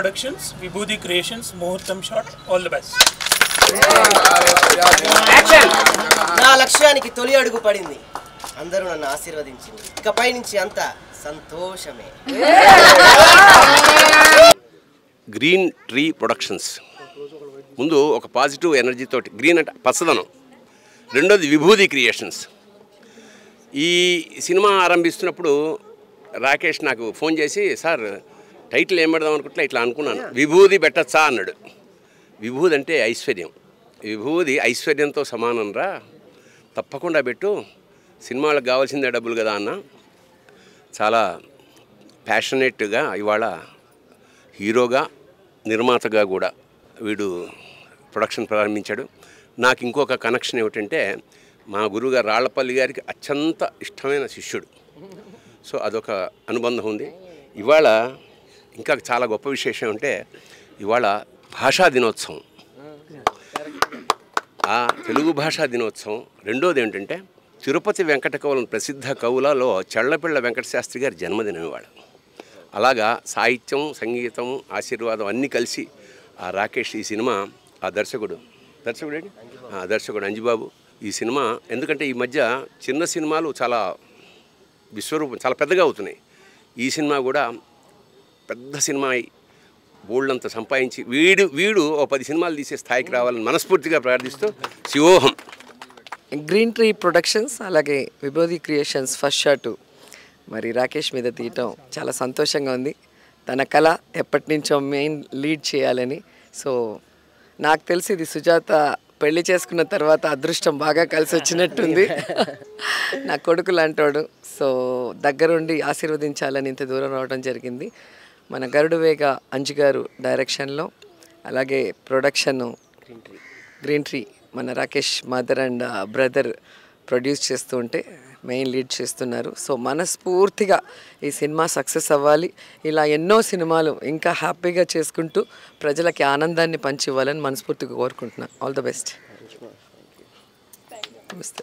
Productions, Vibhudi Creations, Muhurtam Shot. All the best. Action! Na lakshaniki toli adugu padindi. Andaru nannu aashirvadinchindi. Ikapai nunchi anta santoshame. Green Tree Productions. Mundu oka positive energy toti green ante pasadanu. Rendodi Vibhudi Creations. Ee cinema aarambistunappudu Rakesh naaku phone chesi sir title em pedadam anukunte itla anukunnanu. Vibhudi bettacha annadu. Vibhudi ante aishwaryam. Vibhudi aishwaryamto samanam ra. Tappakunda bettu. సినిమాలకు కావాల్సిందే డబ్బులు కదా అన్న చాలా ప్యాషనేట్గా ఇవాళ హీరోగా నిర్మాతగా కూడా వీడు ప్రొడక్షన్ ప్రారంభించాడు. నాకు ఇంకొక కనెక్షన్ ఏమిటంటే మా గురువుగారు రాళ్లపల్లి గారికి అత్యంత ఇష్టమైన శిష్యుడు. సో అదొక అనుబంధం ఉంది. ఇవాళ ఇంకా చాలా గొప్ప విశేషం అంటే ఇవాళ భాషా దినోత్సవం, ఆ తెలుగు భాషా దినోత్సవం. రెండోది ఏంటంటే తిరుపతి వెంకటకవులను ప్రసిద్ధ కవులలో చళ్ళపిళ్ళ వెంకట శాస్త్రి గారి జన్మదినం ఇవాళ. అలాగా సాహిత్యం, సంగీతం, ఆశీర్వాదం అన్నీ కలిసి ఆ రాకేష్ ఈ సినిమా, ఆ దర్శకుడు అంజిబాబు ఈ సినిమా, ఎందుకంటే ఈ మధ్య చిన్న సినిమాలు చాలా విశ్వరూపం చాలా పెద్దగా అవుతున్నాయి. ఈ సినిమా కూడా పెద్ద సినిమా అయి బోల్డంతా సంపాదించి వీడు ఓ 10 సినిమాలు తీసే స్థాయికి రావాలని మనస్ఫూర్తిగా ప్రార్థిస్తూ శివోహం. Green Tree Productions అలాగే విభూది క్రియేషన్స్ ఫస్ట్ షాట్ మరి రాకేష్ మీద తీయటం చాలా సంతోషంగా ఉంది. తన కళ ఎప్పటి నుంచో మెయిన్ లీడ్ చేయాలని. సో నాకు తెలిసి ఇది సుజాత పెళ్లి చేసుకున్న తర్వాత అదృష్టం బాగా కలిసి వచ్చినట్టుంది. నా కొడుకు లాంటోడు, సో దగ్గరుండి ఆశీర్వదించాలని ఇంత దూరం రావడం జరిగింది. మన గరుడువేగ అంజు గారు డైరెక్షన్లో అలాగే ప్రొడక్షన్ గ్రీన్ ట్రీ మన Rakesh mother and brother produce చేస్తూ ఉంటే మెయిన్ లీడ్ చేస్తున్నారు. సో మనస్ఫూర్తిగా ఈ సినిమా సక్సెస్ అవ్వాలి. ఇలా ఎన్నో సినిమాలు ఇంకా హ్యాపీగా చేసుకుంటూ ప్రజలకి ఆనందాన్ని పంచివ్వాలని మనస్ఫూర్తిగా కోరుకుంటున్నాను. All the best. నమస్తే.